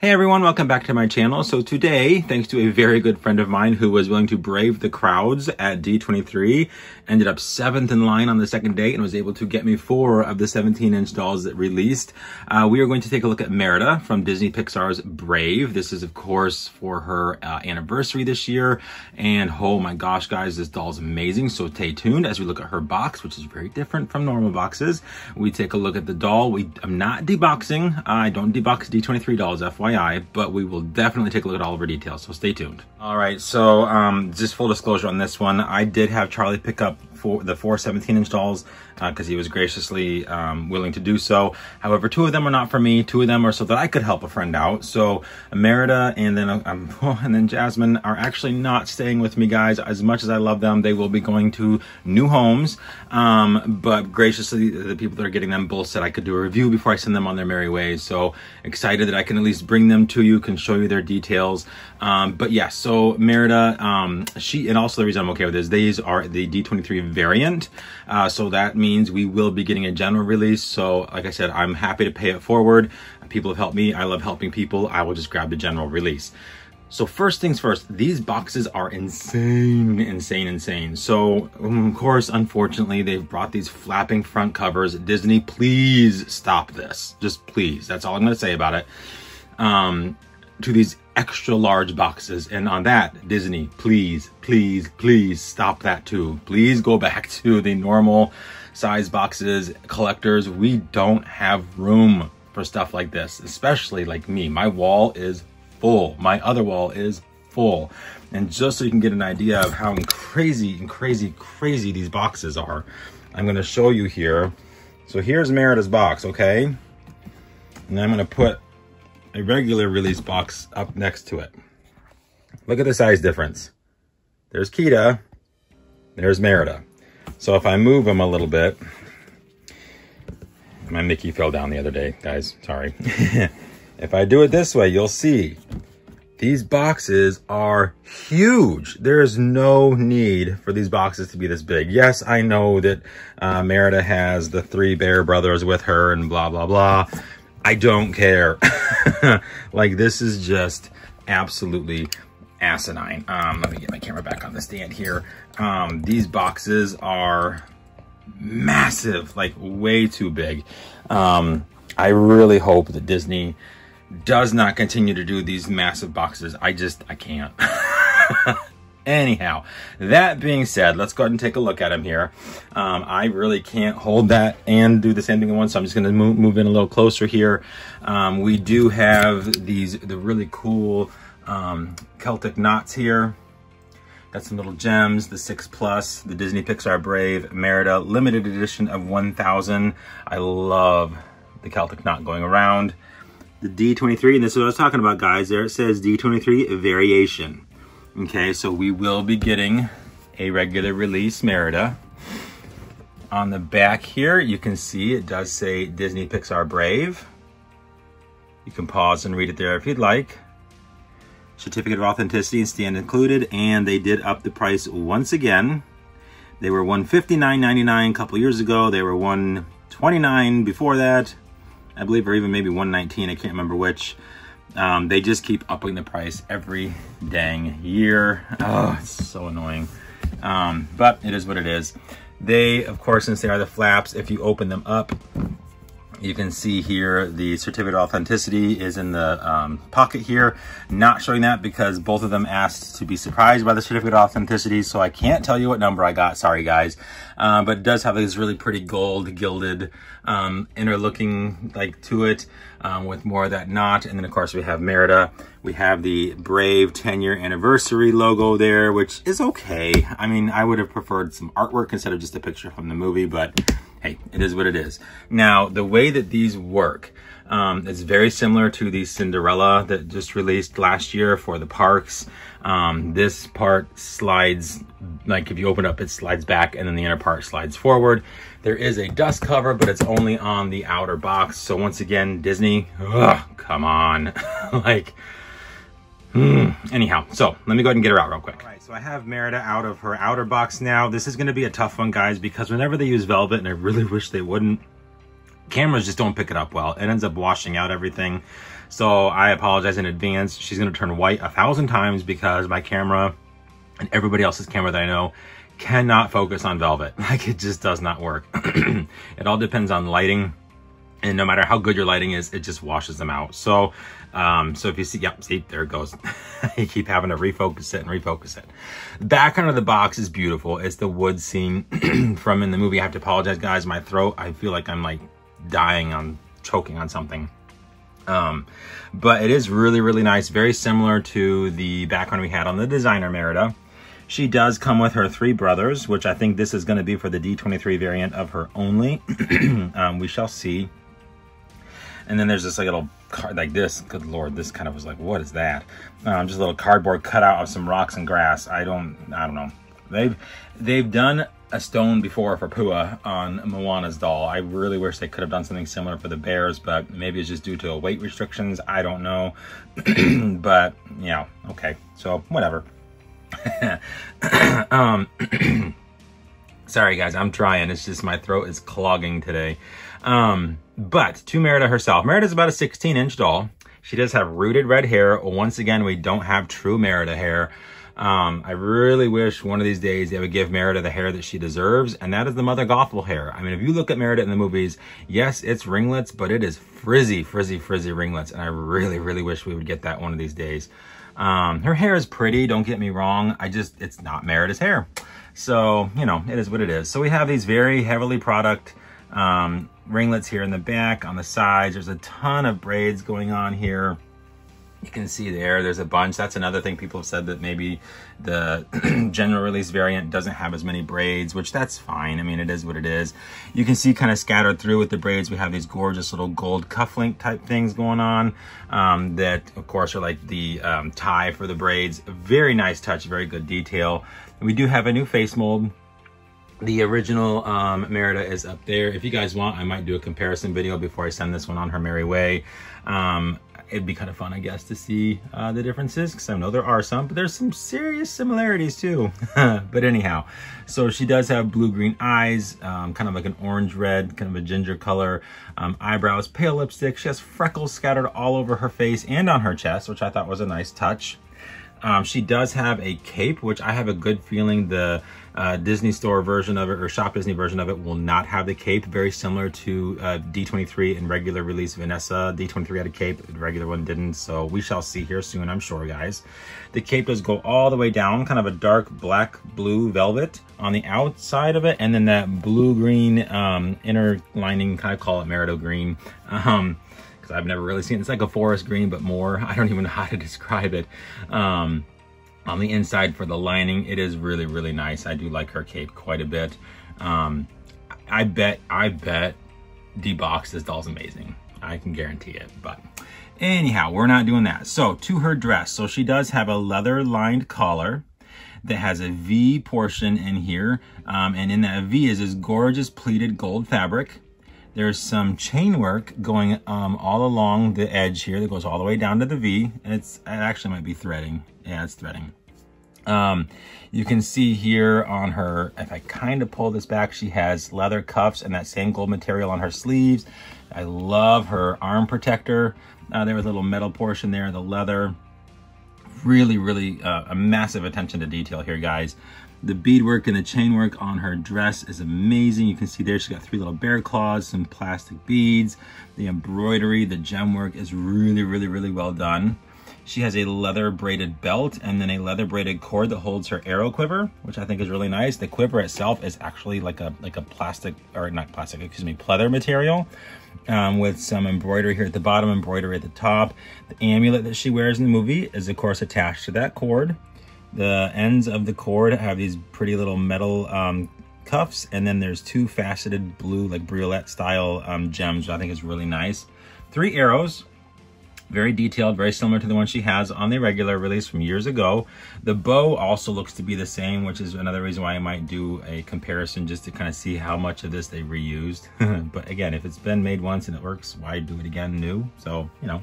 Hey everyone, welcome back to my channel. So today, thanks to a very good friend of mine who was willing to brave the crowds at D23, ended up 7th in line on the second day and was able to get me 4 of the 17-inch dolls that released. We are going to take a look at Merida from Disney Pixar's Brave. This is, of course, for her anniversary this year. And oh my gosh, guys, this doll's amazing. So stay tuned as we look at her box, which is very different from normal boxes. We take a look at the doll. I'm not deboxing. I don't debox D23 dolls, FYI. But we will definitely take a look at all of our details, so stay tuned. All right, so just full disclosure on this one, I did have Charlie pick up the 4 17-inch dolls because he was graciously willing to do so. However, 2 of them are not for me. 2 of them are so that I could help a friend out. So Merida and then Jasmine are actually not staying with me, guys. As much as I love them, they will be going to new homes. But graciously, the people that are getting them both said I could do a review before I send them on their merry way. So excited that I can at least bring them to you, can show you their details. But yeah, so Merida, and also the reason I'm okay with this, these are the D23 variant, so that means we will be getting a general release. So like I said, I'm happy to pay it forward. People have helped me. I love helping people. I will just grab the general release. So first things first, these boxes are insane. So of course, unfortunately, they've brought these flapping front covers. Disney, please stop this. Just please. That's all I'm going to say about it. To these extra large boxes. And on that, Disney, please, please, please stop that too. Please go back to the normal size boxes. Collectors, we don't have room for stuff like this, especially like me. My wall is full. My other wall is full. And just so you can get an idea of how crazy these boxes are, I'm going to show you here. So here's Merida's box, okay? And I'm going to put a regular release box up next to it. Look at the size difference. There's Kida, there's Merida. So if I move them a little bit, my Mickey fell down the other day, guys, sorry. If I do it this way, you'll see these boxes are huge. There is no need for these boxes to be this big. Yes, I know that Merida has the 3 Bear Brothers with her and blah, blah, blah. I don't care. Like, this is just absolutely asinine. Let me get my camera back on the stand here. These boxes are massive, like way too big. I really hope that Disney does not continue to do these massive boxes. I can't. Anyhow, that being said, let's go ahead and take a look at them here. I really can't hold that and do the same thing at once, so I'm just going to move in a little closer here. We do have the really cool Celtic knots here. Got some little gems, the 6+, the Disney Pixar Brave, Merida, limited edition of 1,000. I love the Celtic knot going around. The D23, and this is what I was talking about, guys. There it says D23 variation. Okay, so we will be getting a regular release Merida. On the back here, you can see it does say Disney Pixar Brave. You can pause and read it there if you'd like. Certificate of authenticity and stand included, and they did up the price once again. They were $159.99 a couple years ago. They were $129 before that, I believe, or even maybe $119, I can't remember which. They just keep upping the price every dang year. Oh, it's so annoying. But it is what it is. They, of course, since they are the flaps, if you open them up, you can see here the certificate of authenticity is in the pocket here. Not showing that because both of them asked to be surprised by the certificate of authenticity, so I can't tell you what number I got. Sorry, guys. But it does have this really pretty gold gilded inner looking like to it, with more of that knot. And then, of course, we have Merida. We have the Brave 10-year anniversary logo there, which is okay. I mean, I would have preferred some artwork instead of just a picture from the movie, but hey, it is what it is. Now, the way that these work is very similar to the Cinderella that just released last year for the parks. This part slides, like if you open it up, it slides back, and then the inner part slides forward. There is a dust cover, but it's only on the outer box. So once again, Disney, come on. Like, anyhow, so let me go ahead and get her out real quick. All right, so I have Merida out of her outer box now. This is going to be a tough one, guys, because whenever they use velvet, and I really wish they wouldn't, cameras just don't pick it up well. It ends up washing out everything. So I apologize in advance. She's gonna turn white 1,000 times because my camera and everybody else's camera that I know cannot focus on velvet. Like, it just does not work. It all depends on lighting. And no matter how good your lighting is, it just washes them out. So, so if you see, yep, see, there it goes. You keep having to refocus it and refocus it. Back under the box is beautiful. It's the wood scene from in the movie. I have to apologize, guys. My throat, I feel like I'm like dying, I'm choking on something. But it is really, really nice. Very similar to the background we had on the designer Merida. She does come with her 3 brothers, which I think this is going to be for the D23 variant of her only. We shall see. And then there's this like little card like this. Good Lord, this kind of was like, what is that? Just a little cardboard cutout of some rocks and grass. I don't know. They've done a stone before for Pua on Moana's doll. I really wish they could have done something similar for the bears, but maybe it's just due to weight restrictions. I don't know. But yeah, okay. So whatever. Sorry guys, I'm trying. It's just my throat is clogging today. But to Merida herself, Merida's about a 16-inch doll. She does have rooted red hair. Once again, we don't have true Merida hair. I really wish one of these days they would give Merida the hair that she deserves, and that is the Mother Gothel hair. I mean, if you look at Merida in the movies, yes, it's ringlets, but it is frizzy, frizzy, frizzy ringlets, and I really, really wish we would get that one of these days. Her hair is pretty, don't get me wrong. It's not Merida's hair. So, you know, it is what it is. So we have these very heavily product, ringlets here in the back, on the sides. There's a ton of braids going on here. You can see there's a bunch. That's another thing people have said, that maybe the general release variant doesn't have as many braids, which that's fine. I mean, it is what it is. You can see kind of scattered through with the braids, we have these gorgeous little gold cufflink type things going on, that of course are like the tie for the braids. Very nice touch, very good detail. We do have a new face mold. The original Merida is up there. If you guys want, I might do a comparison video before I send this one on her merry way. It'd be kind of fun, I guess, to see the differences, because I know there are some, but there's some serious similarities too. But anyhow, so she does have blue-green eyes, kind of like an orange-red, kind of a ginger color, eyebrows, pale lipstick. She has freckles scattered all over her face and on her chest, which I thought was a nice touch. She does have a cape, which I have a good feeling the Disney store version of it, or Shop Disney version of it, will not have the cape. Very similar to D23 and regular release Vanessa. D23 had a cape, the regular one didn't. So we shall see here soon, I'm sure, guys. The cape does go all the way down, kind of a dark black blue velvet on the outside of it. And then that blue-green inner lining, kind of call it Merida green. I've never really seen it. It's like a forest green, but more. I don't even know how to describe it. On the inside for the lining, it is really, really nice. I do like her cape quite a bit. I bet D-Box, this doll's amazing. I can guarantee it, but anyhow, we're not doing that. So to her dress. So she does have a leather-lined collar that has a V portion in here. And in that V is this gorgeous pleated gold fabric. There's some chain work going all along the edge here that goes all the way down to the V. And it actually might be threading. Yeah, it's threading. You can see here on her, if I kind of pull this back, she has leather cuffs and that same gold material on her sleeves. I love her arm protector. There was a little metal portion there, the leather. Really, really a massive attention to detail here, guys. The beadwork and the chain work on her dress is amazing. You can see there she's got 3 little bear claws, some plastic beads. The embroidery, the gem work is really, really, really well done. She has a leather braided belt and then a leather braided cord that holds her arrow quiver, which I think is really nice. The quiver itself is actually like a plastic, or not plastic, excuse me, pleather material, with some embroidery here at the bottom, embroidery at the top. The amulet that she wears in the movie is of course attached to that cord. The ends of the cord have these pretty little metal cuffs, and then there's 2 faceted blue, like brulette style gems, which I think is really nice. 3 arrows, very detailed, very similar to the one she has on the regular release from years ago. The bow also looks to be the same, which is another reason why I might do a comparison, just to kind of see how much of this they reused. But again, if it's been made once and it works, why do it again new? So, you know,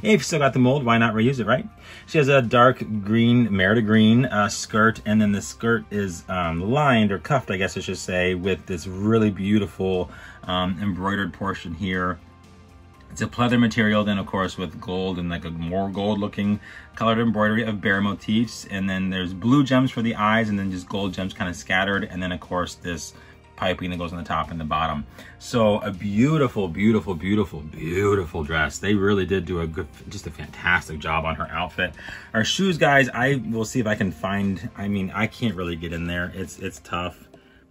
if you still got the mold, why not reuse it, right? She has a dark green, Merida green skirt, and then the skirt is lined, or cuffed, I guess I should say, with this really beautiful embroidered portion here. It's a pleather material, then of course with gold and like a more gold looking colored embroidery of bear motifs. And then there's blue gems for the eyes and then just gold gems kind of scattered. And then of course this piping that goes on the top and the bottom. So a beautiful, beautiful, beautiful, beautiful dress. They really did do a good, just a fantastic job on her outfit. Our shoes, guys, I will see if I can find, I mean, I can't really get in there. It's tough.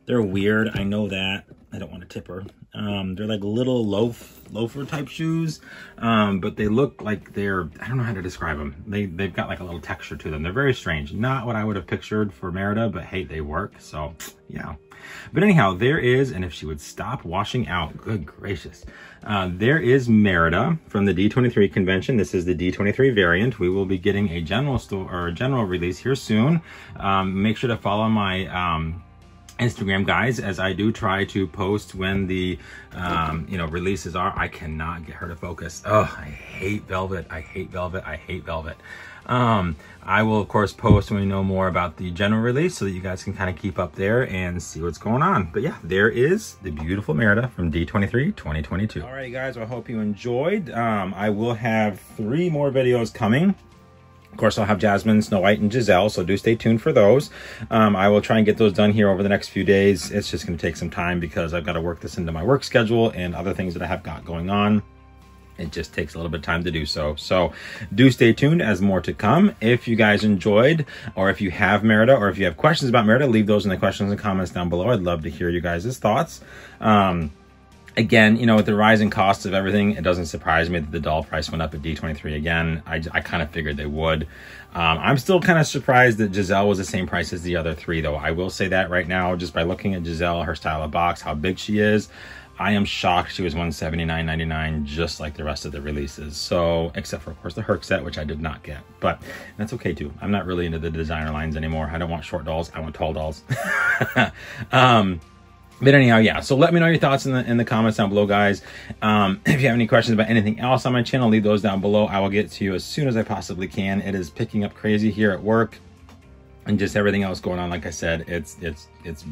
They're weird, I know that. I don't want to tip her. They're like little loafer type shoes, but they look like they're, I don't know how to describe them. They've got like a little texture to them. They're very strange. Not what I would have pictured for Merida, but hey, they work, so yeah. But anyhow, there is, and if she would stop washing out, good gracious. There is Merida from the D23 convention. This is the D23 variant. We will be getting a general store or a general release here soon. Make sure to follow my Instagram, guys, as I do try to post when the you know, releases are. I cannot get her to focus. Oh, I hate velvet. I hate velvet. I hate velvet. I will of course post when we know more about the general release so that you guys can kind of keep up there and see what's going on. But yeah, there is the beautiful Merida from D23 2022. All right, guys, well, I hope you enjoyed. I will have 3 more videos coming. Of course, I'll have Jasmine, Snow White, and Giselle, so do stay tuned for those. I will try and get those done here over the next few days. It's just going to take some time because I've got to work this into my work schedule and other things that I have got going on. It just takes a little bit of time to do so. So do stay tuned as more to come. If you guys enjoyed, or if you have Merida, or if you have questions about Merida, leave those in the questions and comments down below. I'd love to hear you guys' thoughts. Again, you know, with the rising costs of everything, it doesn't surprise me that the doll price went up at D23 again. I kind of figured they would. I'm still kind of surprised that Giselle was the same price as the other 3, though. I will say that right now, just by looking at Giselle, her style of box, how big she is, I am shocked she was $179.99, just like the rest of the releases. So, except for, of course, the Herc set, which I did not get. But that's okay, too. I'm not really into the designer lines anymore. I don't want short dolls. I want tall dolls. But anyhow, yeah, so let me know your thoughts in the comments down below, guys. If you have any questions about anything else on my channel, leave those down below. I will get to you as soon as I possibly can. It is picking up crazy here at work and just everything else going on. Like I said, it's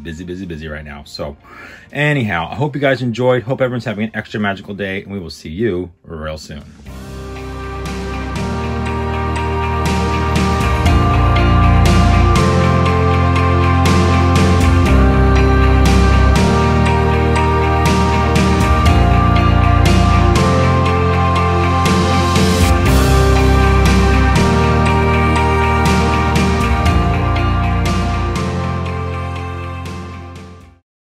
busy, busy, busy right now. So anyhow, I hope you guys enjoyed. Hope everyone's having an extra magical day, and we will see you real soon.